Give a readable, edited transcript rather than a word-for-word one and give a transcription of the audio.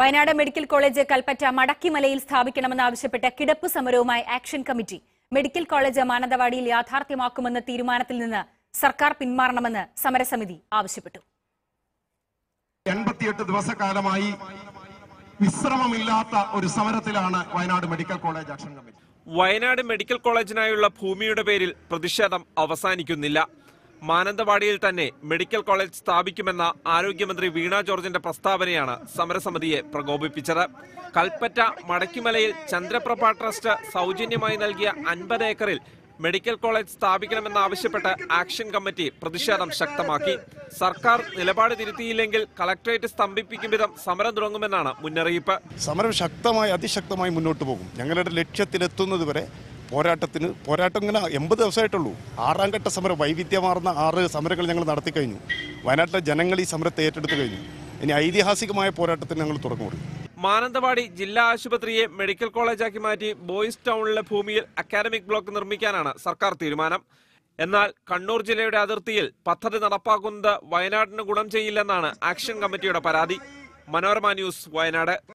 Wayanad medical college Kalpetta മടക്കിമലയിൽ സ്ഥാപിക്കണമെന്നാവശ്യപ്പെട്ട കിടപ്പ് സമരവുമായി ആക്ഷൻ കമ്മിറ്റി. മെഡിക്കൽ കോളേജ് മാനന്തവാടിയിൽ യാഥാർത്ഥ്യമാക്കുമെന്ന തീരുമാനത്തിൽ നിന്ന് സർക്കാർ പിന്മാറണമെന്ന് സമരസമിതി ആവശ്യപ്പെട്ടു. 88 ദിവസക്കാലമായി വിശ്രമമില്ലാത്ത ഒരു സമരത്തിലാണ് Wayanad medical college action committee. Wayanad medical കോളേജിനായുള്ള ഭൂമിയുടെ പേരിൽ പ്രതിഷേധം അവസാനിക്കുന്നില്ല. മാനന്തവാടിയിൽ തന്നെ മെഡിക്കൽ കോളേജ് സ്ഥാപിക്കുമെന്ന ആരോഗ്യമന്ത്രി വീണ ജോർജിന്റെ പ്രസ്താവനയാണ് സമരസമിതിയെ പ്രകോപിപ്പിച്ചത്. കൽപ്പറ്റ മടക്കിമലയിൽ ചന്ദ്രപ്രഭ ട്രസ്റ്റ് സൗജന്യമായി നൽകിയ 50 ഏക്കറിൽ മെഡിക്കൽ കോളേജ് സ്ഥാപിക്കണമെന്നാവശ്യപ്പെട്ട് ആക്ഷൻ കമ്മിറ്റി പ്രതിഷേധം ശക്തമാക്കി. സർക്കാർ നിലപാട് തിരുത്തിയില്ലെങ്കിൽ കളക്ടറേറ്റ് സ്തംഭിപ്പിക്കും വിധം സമരം തുടങ്ങുമെന്നാണ് മുന്നറിയിപ്പ്. സമരം ശക്തമായി അതിശക്തമായി മുന്നോട്ട് പോകും. ഞങ്ങളുടെ ലക്ഷ്യത്തിലെത്തുന്നതുവരെ പോരാട്ടം ഇങ്ങനെ 80 ദിവസമായിട്ടുള്ളൂ. 6-ഘട്ട സമരം, വൈവിധ്യമാർന്ന 6 സമരങ്ങൾ ഞങ്ങൾ നടത്തി കഴിഞ്ഞു. വയനാട്ടിലെ ജനങ്ങൾ ഈ സമരത്തെ ഏറ്റെടുത്തു കഴിഞ്ഞു. ഇനി ഐതിഹാസികമായ പോരാട്ടത്തിന് ഞങ്ങൾ തുടക്കം കൊടുക്കും. മാനന്തവാടി ജില്ലാ ആശുപത്രിയെ മെഡിക്കൽ കോളേജാക്കി മാറ്റി ബോയ്സ് ടൗണിലെ ഭൂമിയിൽ അക്കാദമിക് ബ്ലോക്ക് നിർമ്മിക്കാനാണ് സർക്കാർ തീരുമാനം. എന്നാൽ കണ്ണൂർ ജില്ലയുടെ അതിർത്തിയിൽ പദ്ധതി നടപ്പാക്കുന്നത് വയനാടിന് ഗുണം ചെയ്യില്ലെന്നാണ് ആക്ഷൻ കമ്മിറ്റിയുടെ പരാതി. മനോരമ ന്യൂസ്, വയനാട്.